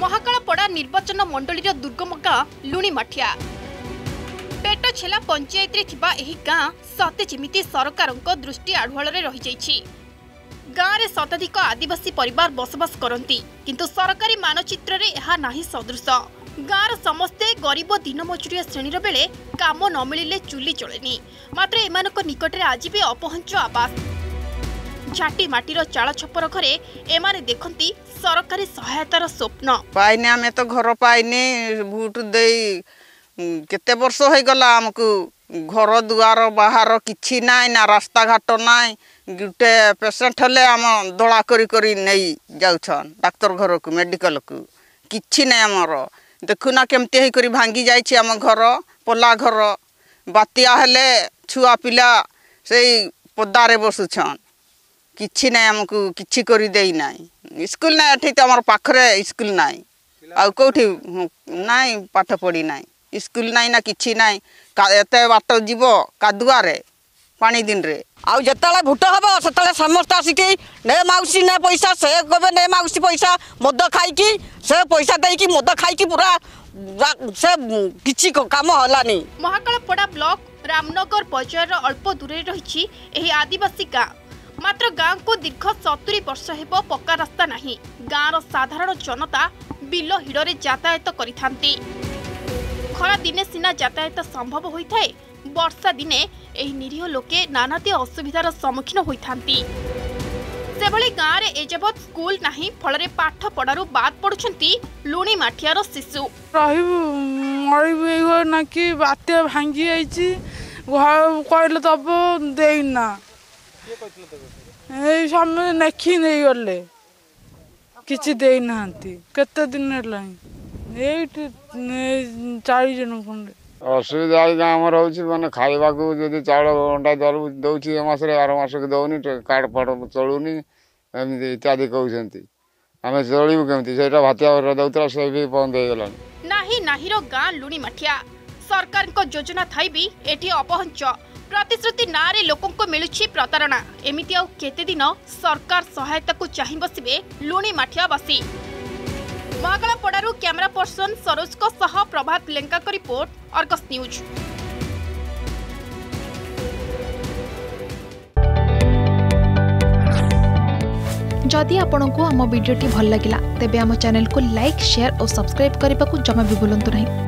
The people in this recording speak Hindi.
महाकालपड़ा निर्वाचन मंडलीर दुर्गम गाँ लुणीमाठिया पेट छेला पंचायत गाँ सते जमी सरकार दृष्टि आढ़ुआल रही गाँव में शताधिक आदिवासी परिवार बसवास करती किंतु सरकारी मानचित्र में सदृश गाँव समस्ते गरीब दिन मजुरिया श्रेणीर बेले काम न मिले चुली चलेनी मात्र एमान निकट में आज भी अपहंच आवास झाटी माटीर चाल छपर घरे एमाने देखती सरकारी सहायतार स्वप्न पाइने आम तो घर पाइने भोट दे केते वर्ष हो गला आमको घर दुआर बाहर किछि नाई ना रास्ता घाट नाई गोटे पेसेंट हेले आम दला करी नहीं जाउछन डाक्टर घर को मेडिकल को किछि नाई आमर देखुना केमते हे करी भांगी जाइछि आम घर पोला घर बातिया हेले छुआ पिला से पदारे बसुछन किछि ना आमको किछि करी देई नाई स्कूल ना एठी त हमर पाखरे स्कूल नाई आ कोठी नाई पाठ पड़ी नाई स्कूल नाई ना किछि नाई एते बाट जीवो कादुआ रे पानी दिन रे आ जतले भूट हबो सतले समस्त आसिके ने माउसी ने पैसा से गबे ने माउसी पैसा मद खाई की से पैसा देई की मद खाई की पूरा से किछि काम हलानी। महाकालपड़ा ब्लॉक रामनगर बाजार अल्प दूरे रहिछि एही आदिवासी गां मात्र गाँव को दीर्घ 70 वर्ष हेबो पक्का रास्ता नहीं गाँव साधारण जनता बिल हिड़े यातायात करिथांती खरा दिने सीना यातायात संभव होइथाए वर्षा दिने एही निरीह लोके नानाती असुविधार सम्मुखीन होइथांती सेभली गाँव रे एजबत स्कूल नहीं फल पाठ पढ़ारू बाद पड़ुछंती लुणी माठियार शिशु रही बात्या भांगी जाइछि घर कहले तब देना नेखी नहीं गले किसी दे ना कत दिन चार जन खंडे असुविधा गाँव रोचे मैंने खावा जब चाउल अंडा दौर मसरे आर मस को दौनी कार्ड फाड़ चलूनी इत्यादि कहते आम चलू कमी से भातिया दौरा से भी बंद हो गला नहीं गाँ लुणी माठिया सरकार को योजना थाई भी एठी अपहंच प्रतिश्रुति नारे लोकों को मिलुछि प्रतारणा एमिति आउ केते दिन सरकार सहायता को चाहि बसिबे लुणी माठियावासी। महाकालपड़ारू कैमरा पर्सन सरोज को सह प्रभात लेंका को रिपोर्ट आर्गस न्यूज। जदि आपंक आम भिड्टे भल लगा तेब आम चैनल को लाइक, शेयर और सब्सक्राइब करने को जमा भी भूलु ना।